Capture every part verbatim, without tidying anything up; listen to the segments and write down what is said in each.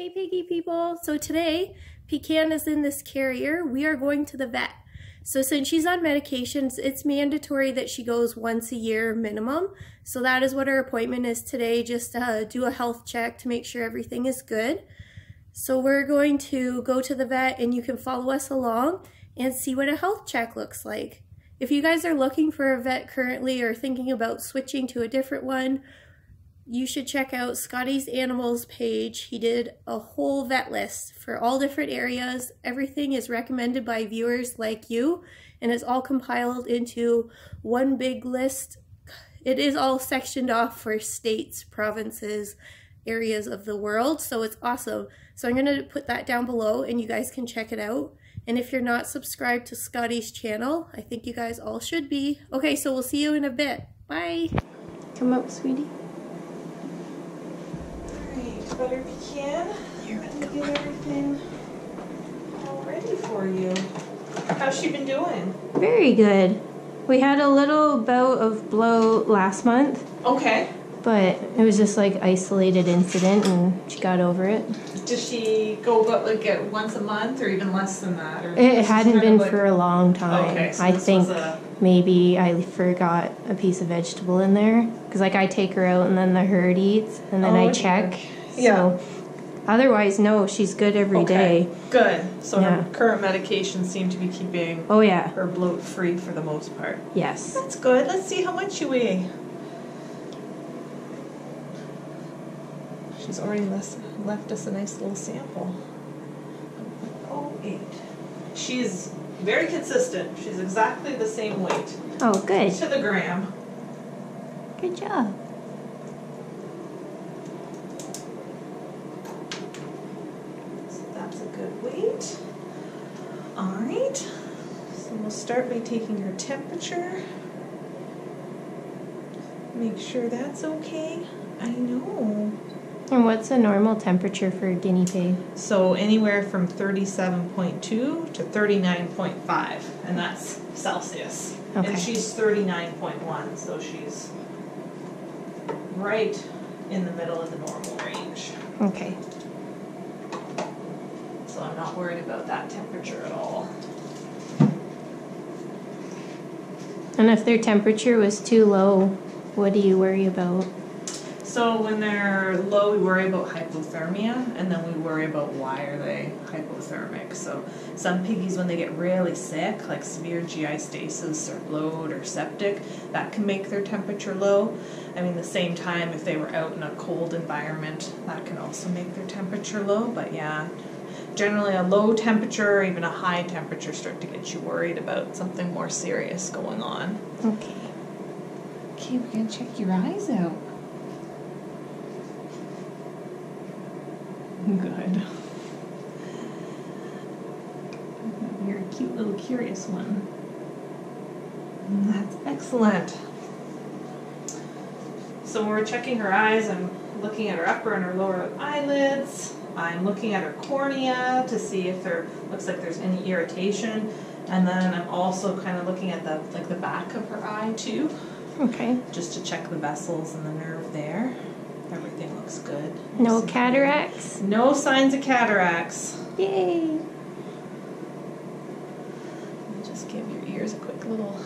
Hey Piggy people, so today Pecan is in this carrier. We are going to the vet. So since she's on medications, it's mandatory that she goes once a year minimum. So that is what her appointment is today, just to do a health check to make sure everything is good. So we're going to go to the vet and you can follow us along and see what a health check looks like. If you guys are looking for a vet currently or thinking about switching to a different one, you should check out Scotty's Animals page. He did a whole vet list for all different areas. Everything is recommended by viewers like you, and it's all compiled into one big list. It is all sectioned off for states, provinces, areas of the world, so it's awesome. So I'm gonna put that down below and you guys can check it out. And if you're not subscribed to Scotty's channel, I think you guys all should be. Okay, so we'll see you in a bit. Bye. Come up, sweetie. Better Pecan. Here we go. Get everything all ready for you. How's she been doing? Very good. We had a little bout of blow last month. Okay. But it was just like isolated incident, and she got over it. Does she go about like at once a month, or even less than that? Or it hadn't been like... for a long time. Okay, so I think a... maybe I forgot a piece of vegetable in there because like I take her out and then the herd eats, and then oh, I check. Dear. Yeah. So, otherwise, no, she's good every okay. day. Good. So yeah. Her current medications seem to be keeping oh, yeah. her bloat free for the most part. Yes. That's good. Let's see how much you weigh. She's already left us a nice little sample. oh eight. She's very consistent. She's exactly the same weight. Oh, good. To the gram. Good job. Alright, so we'll start by taking her temperature. Make sure that's okay. I know. And what's a normal temperature for a guinea pig? So anywhere from thirty-seven point two to thirty-nine point five, and that's Celsius. Okay. And she's thirty-nine point one, so she's right in the middle of the normal range. Okay. So I'm not worried about that temperature at all. And if their temperature was too low, what do you worry about? So when they're low, we worry about hypothermia, and then we worry about why are they hypothermic. So some piggies, when they get really sick, like severe G I stasis or bloat or septic, that can make their temperature low. I mean, the same time, if they were out in a cold environment, that can also make their temperature low, but yeah. Generally, a low temperature or even a high temperature start to get you worried about something more serious going on. Okay. Okay, we're going to check your eyes out. Good. You're a cute little curious one. That's excellent. So when we're checking her eyes, I'm looking at her upper and her lower eyelids. I'm looking at her cornea to see if there looks like there's any irritation, and then I'm also kind of looking at the like the back of her eye too. Okay. Just to check the vessels and the nerve there. Everything looks good. No cataracts? No signs of cataracts. Yay! I'll just give your ears a quick little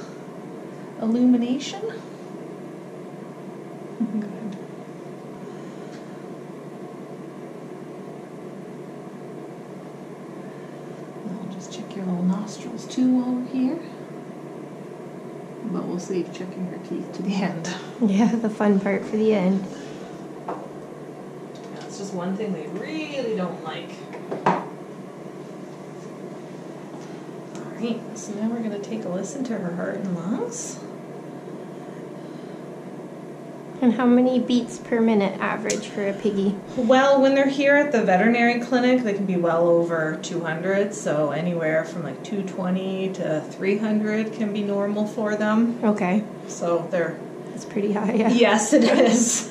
illumination. Good. Check your little nostrils too while we're here. But we'll save checking her teeth to the end. Yeah, the fun part for the end. That's just one thing they really don't like. Alright, so now we're going to take a listen to her heart and lungs. And how many beats per minute average for a piggy? Well, when they're here at the veterinary clinic, they can be well over two hundred, so anywhere from like two twenty to three hundred can be normal for them. Okay. So they're... That's pretty high, yeah. Yes, it is.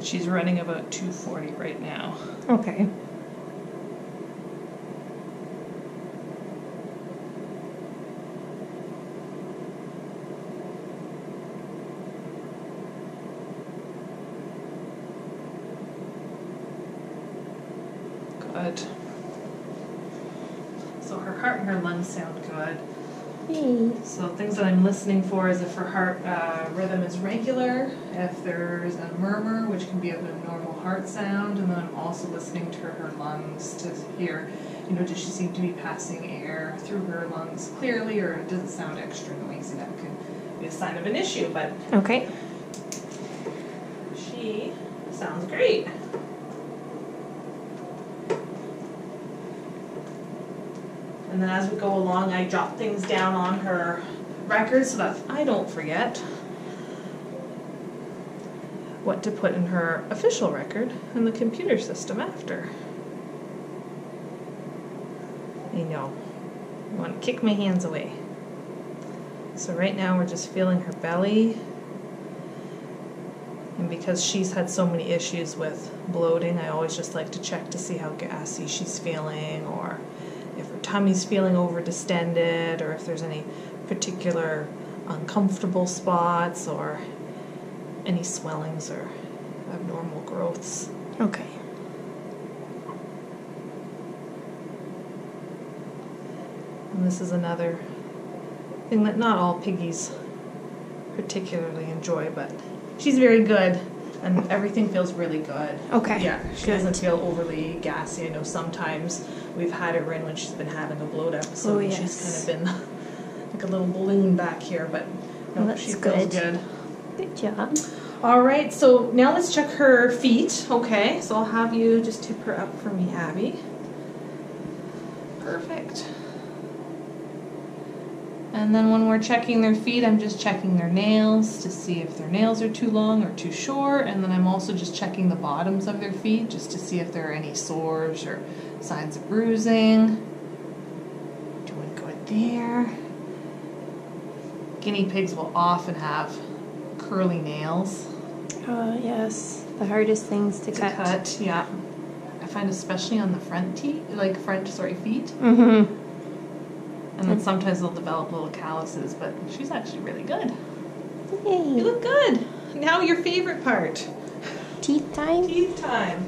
and she's running about two forty right now. Okay. Good. So her heart and her lungs sound good. So things that I'm listening for is if her heart uh, rhythm is regular, if there's a murmur, which can be an abnormal heart sound, and then I'm also listening to her lungs to hear, you know, does she seem to be passing air through her lungs clearly, or does it sound extra noisy? That could be a sign of an issue, but okay. She sounds great. And then as we go along, I jot things down on her record so that I don't forget what to put in her official record in the computer system after. I know. I want to kick my hands away. So right now we're just feeling her belly. And because she's had so many issues with bloating, I always just like to check to see how gassy she's feeling, or if her tummy's feeling over distended, or if there's any particular uncomfortable spots or any swellings or abnormal growths. Okay. And this is another thing that not all piggies particularly enjoy, but she's very good. And everything feels really good. Okay. Yeah, she good. doesn't feel overly gassy. I know sometimes we've had her in when she's been having a bloat episode. Oh, yes. She's kind of been like a little balloon back here, but no, well, she feels good. good. Good job. All right, so now let's check her feet. Okay, so I'll have you just tip her up for me, Abby. Perfect. And then when we're checking their feet, I'm just checking their nails to see if their nails are too long or too short. And then I'm also just checking the bottoms of their feet just to see if there are any sores or signs of bruising. Doing good there. Guinea pigs will often have curly nails. Oh, yes. The hardest things to, to cut. cut. Yeah. I find especially on the front teeth, like front, sorry, feet. Mm-hmm. And then sometimes they'll develop little calluses, but she's actually really good. Yay. You look good. Now your favorite part. Teeth time? Teeth time.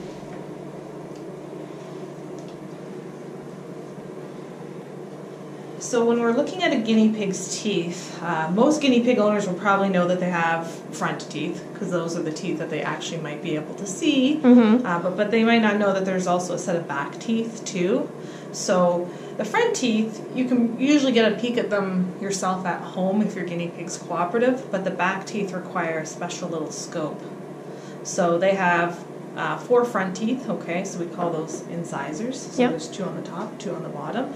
So when we're looking at a guinea pig's teeth, uh, most guinea pig owners will probably know that they have front teeth, because those are the teeth that they actually might be able to see. Mm-hmm. uh, but, but they might not know that there's also a set of back teeth too. So the front teeth, you can usually get a peek at them yourself at home if your guinea pig's cooperative, but the back teeth require a special little scope. So they have uh, four front teeth, okay, so we call those incisors. So yep. There's two on the top, two on the bottom.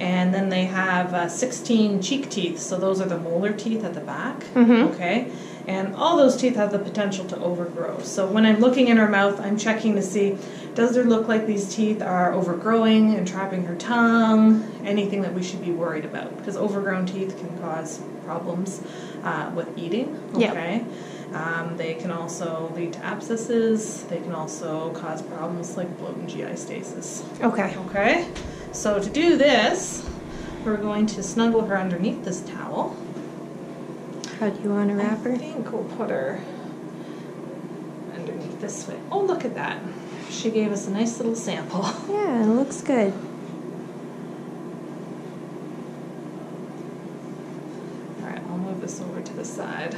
And then they have uh, sixteen cheek teeth, so those are the molar teeth at the back, mm-hmm. okay? And all those teeth have the potential to overgrow. So when I'm looking in her mouth, I'm checking to see, does there look like these teeth are overgrowing and trapping her tongue? Anything that we should be worried about, because overgrown teeth can cause problems uh, with eating. Okay, yep. um, they can also lead to abscesses. They can also cause problems like bloat and G I stasis. Okay. Okay. So to do this, we're going to snuggle her underneath this towel. How do you want to wrap her? I think we'll put her underneath this way. Oh, look at that. She gave us a nice little sample. Yeah, it looks good. All right, I'll move this over to the side.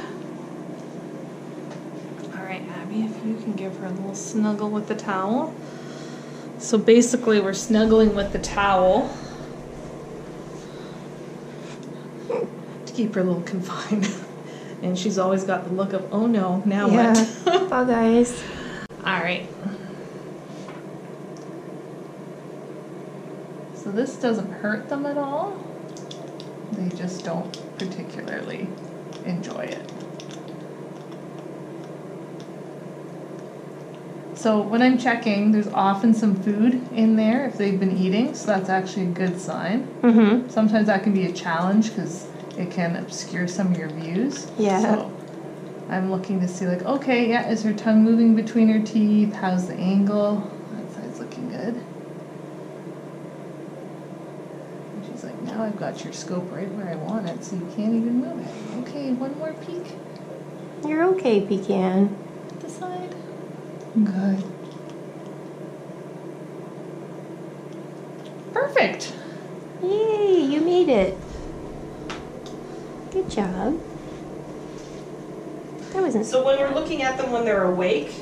All right, Abby, if you can give her a little snuggle with the towel. So basically, we're snuggling with the towel to keep her a little confined. And she's always got the look of, oh no, now yeah. what? Bye, guys. All right. So this doesn't hurt them at all. They just don't particularly enjoy it. So when I'm checking, there's often some food in there if they've been eating, so that's actually a good sign. Mm-hmm. Sometimes that can be a challenge because it can obscure some of your views. Yeah. So I'm looking to see, like, okay, yeah, is her tongue moving between her teeth? How's the angle? That side's looking good. And she's like, now I've got your scope right where I want it, so you can't even move it. Okay, one more peek. You're okay, Pecan. This side. Good. Perfect. Yay, you made it. Good job. That wasn't so bad. When we're looking at them when they're awake,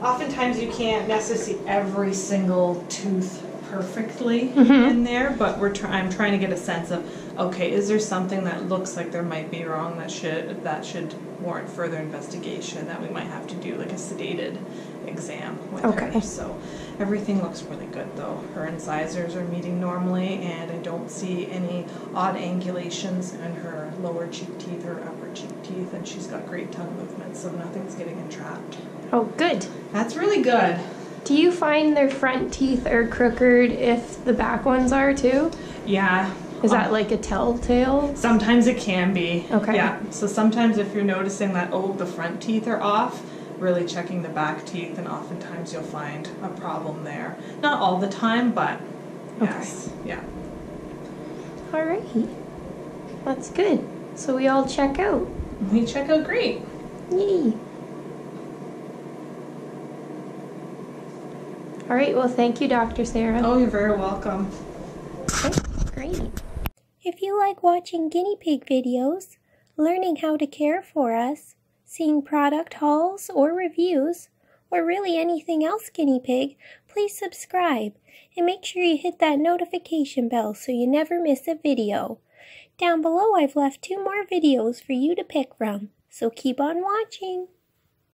oftentimes you can't necessarily see every single tooth perfectly mm-hmm. in there, but we're try I'm trying to get a sense of, okay, is there something that looks like there might be wrong that should that should warrant further investigation, that we might have to do like a sedated exam with okay. her. So everything looks really good though. Her incisors are meeting normally, and I don't see any odd angulations in her lower cheek teeth or upper cheek teeth, and she's got great tongue movement, so nothing's getting entrapped. Oh, good. That's really good. Do you find their front teeth are crooked if the back ones are too? Yeah. Is that um, like a telltale? Sometimes it can be. Okay. Yeah. So sometimes if you're noticing that, oh, the front teeth are off, really checking the back teeth, and oftentimes you'll find a problem there. Not all the time, but yes. Okay. Yeah. All right. That's good. So we all check out. We check out great. Yay. All right. Well, thank you, Doctor Sarah. Oh, you're very welcome. Okay, great. If you like watching guinea pig videos, learning how to care for us, seeing product hauls or reviews, or really anything else guinea pig, please subscribe and make sure you hit that notification bell so you never miss a video. Down below I've left two more videos for you to pick from, so keep on watching!